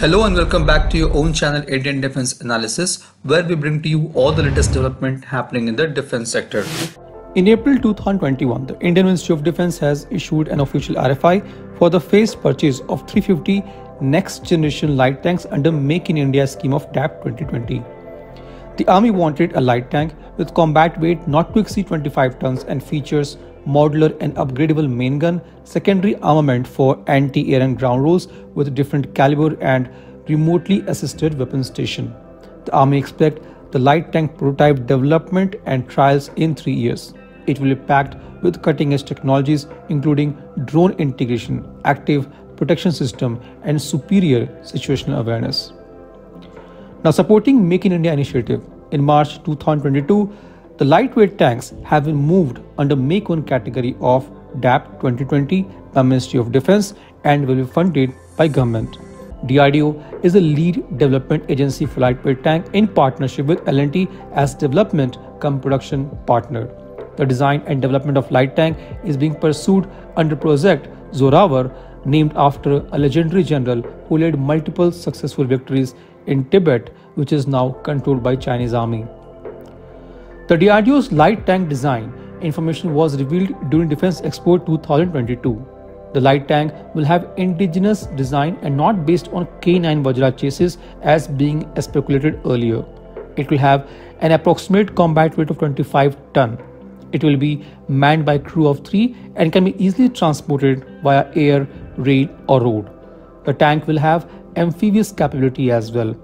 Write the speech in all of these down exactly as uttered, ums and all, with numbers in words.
Hello and welcome back to your own channel Indian Defense Analysis, where we bring to you all the latest development happening in the defense sector. In April two thousand twenty-one, the Indian Ministry of Defense has issued an official R F I for the phased purchase of three hundred fifty next generation light tanks under Make in India scheme of D A P twenty twenty. The Army wanted a light tank with combat weight not to exceed twenty-five tons and features modular and upgradable main gun, secondary armament for anti-air and ground roles with different caliber and remotely assisted weapon station. The Army expect the light tank prototype development and trials in three years. It will be packed with cutting-edge technologies including drone integration, active protection system and superior situational awareness. Now supporting Make in India initiative, in March two thousand twenty-two, the lightweight tanks have been moved under Make one category of D A P twenty twenty by Ministry of Defence and will be funded by government. D R D O is a lead development agency for lightweight tank in partnership with L and T as development cum production partner. The design and development of light tank is being pursued under Project Zorawar, named after a legendary general who led multiple successful victories in Tibet, which is now controlled by Chinese army. The D R D O's light tank design information was revealed during Defence Expo two thousand twenty-two. The light tank will have indigenous design and not based on K nine Vajra chases as being speculated earlier. It will have an approximate combat weight of twenty-five ton. It will be manned by crew of three and can be easily transported via air, rail or road. The tank will have amphibious capability as well.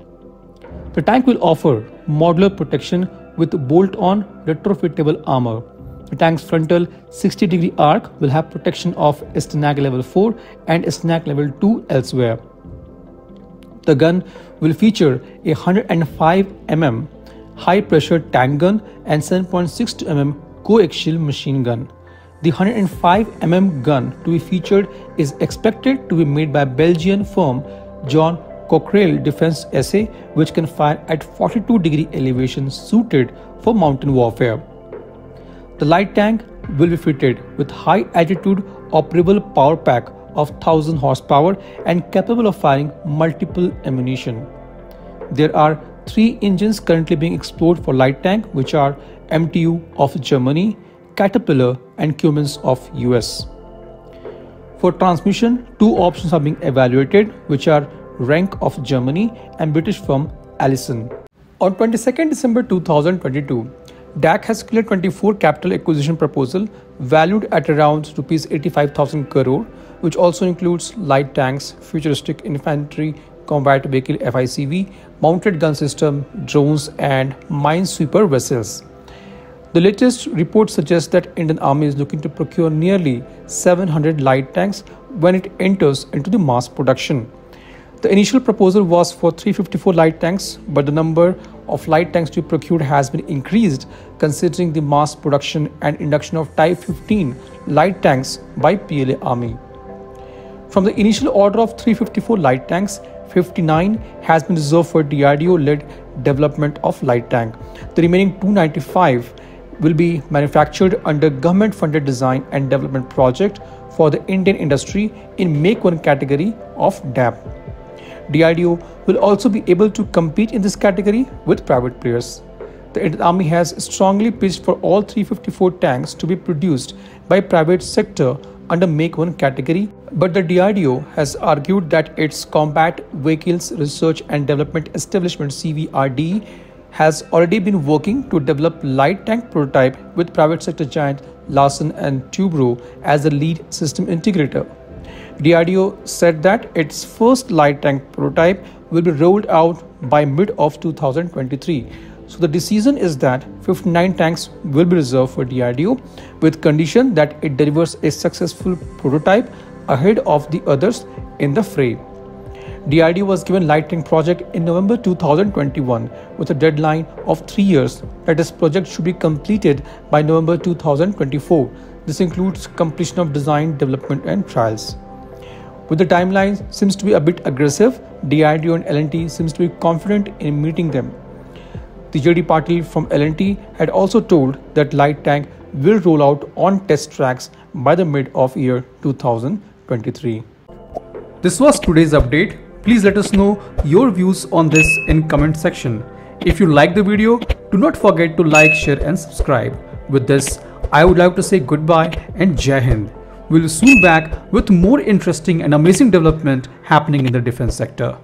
The tank will offer modular protection with bolt-on retrofittable armor. The tank's frontal sixty degree arc will have protection of STANAG level four and STANAG level two elsewhere. The gun will feature a one hundred five millimeter high pressure tank gun and seven point six two millimeter coaxial machine gun. The one hundred five millimeter gun to be featured is expected to be made by Belgian firm John Cockerill Defense C S E, which can fire at forty-two degree elevation suited for mountain warfare. The light tank will be fitted with high altitude operable power pack of one thousand horsepower and capable of firing multiple ammunition. There are three engines currently being explored for light tank, which are M T U of Germany, Caterpillar and Cummins of U S. For transmission, two options are being evaluated, which are Rank of Germany and British firm Allison. On twenty-second December two thousand twenty-two, D A C has cleared twenty-four capital acquisition proposal valued at around rupees eighty-five thousand crore, which also includes light tanks, futuristic infantry combat vehicle F I C V, mounted gun system, drones and minesweeper vessels. The latest report suggests that Indian Army is looking to procure nearly seven hundred light tanks when it enters into the mass production. The initial proposal was for three hundred fifty-four light tanks, but the number of light tanks to be procured has been increased considering the mass production and induction of Type fifteen light tanks by P L A Army. From the initial order of three hundred fifty-four light tanks, fifty-nine has been reserved for D R D O-led development of light tank. The remaining two hundred ninety-five will be manufactured under government-funded design and development project for the Indian industry in Make one category of D A P. D R D O will also be able to compete in this category with private players. The Indian Army has strongly pitched for all three hundred fifty-four tanks to be produced by private sector under Make one category, but the D R D O has argued that its Combat Vehicles Research and Development Establishment C V R D has already been working to develop light tank prototype with private sector giant Larsen and Tubro as the lead system integrator. D R D O said that its first light tank prototype will be rolled out by mid of two thousand twenty-three. So the decision is that fifty-nine tanks will be reserved for D R D O with condition that it delivers a successful prototype ahead of the others in the fray. D R D O was given light tank project in November two thousand twenty-one with a deadline of three years that this project should be completed by November two thousand twenty-four. This includes completion of design, development and trials. With the timelines seems to be a bit aggressive, D R D O and L and T seems to be confident in meeting them. The J D Patil from L and T had also told that light tank will roll out on test tracks by the mid of year two thousand twenty-three. This was today's update. Please let us know your views on this in comment section. If you like the video, do not forget to like, share and subscribe. With this, I would like to say goodbye and Jai Hind. We will soon back with more interesting and amazing development happening in the defense sector.